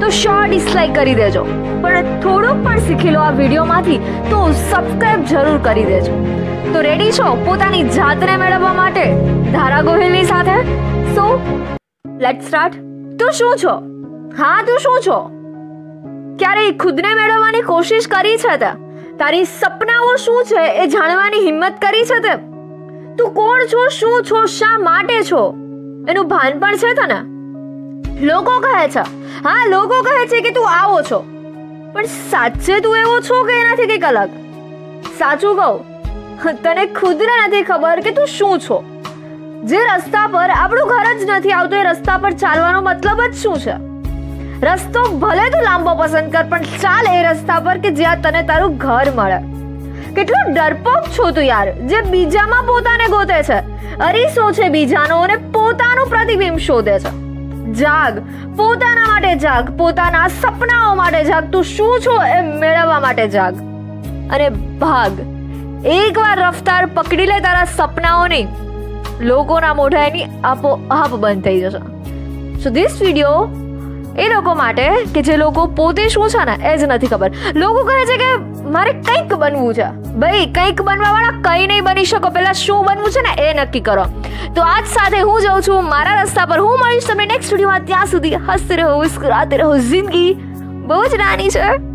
तो sure dislike करी देजो, पर थोड़ो पण सीखेलो आ वीडियो मांथी तो सब्सक्राइब जरूर करी देजो। तो रेडी छो पोतानी जातने मेळववा माटे धारा गोहिलनी साथे? So let's start. तू शुं छो? हां तू शुं छो? क्यारे खुदने मेळववानी कोशिश करी छे ते? तारी सपनाओ शुं छे ए जाणवानी हिम्मत करी छे ते? तू कोण छो, शुं छो, शा माटे छो, एनुं भान पण छे तने? लोगो कहे छे, हाँ लोगो कहे छे कि तू आवो छो, पण साचे तू एवो छो के एनाथी कंईक अलग? साचुं कहूं तने खुदने नथी खबर के तू शुं छो। जे रस्ता पर आपणुं घर ज नथी आवतो ए रस्ता पर चालवानो मतलब ज शुं छे? रस्तो भले तू लांबो पसंद कर, पण चाल ए रस्ता पर के ज्यां तने तारुं घर मळे। કેટલો ડરપોક છો તું યાર, જે બીજામાં પોતાને ગોતે છે, અરીસો છે બીજાનો અને પોતાનું પ્રતિબિંબ શોધે છે। જાગ, પોતાના માટે જાગ, પોતાના સપનાઓ માટે જાગ, તું શું છો એ મેળવવા માટે જાગ અને ભાગ। એકવાર રફતાર પકડી લે તારા સપનાઓની, લોકોના મોઢા એની આપોઆપ બંધ થઈ જશે। સો ધીસ વિડીયો એ લોકો માટે કે જે લોકો પોતે શું છે ને એ જ નથી ખબર। લોકો કહે છે કે મારે કંઈક બનવું છે, ભાઈ કંઈક બનવાવાળા કંઈ નહીં બની શકો, પહેલાં શું બનવું છે ને એ નક્કી કરો। તો આજ સાથે હું જાઉં છું મારા રસ્તા પર, હું મળીશ તમને નેક્સ્ટ વિડીયોમાં। ત્યાં સુધી હસતે રહો, મુસ્કરાતે રહો, જિંદગી બહુ જ નાની છે।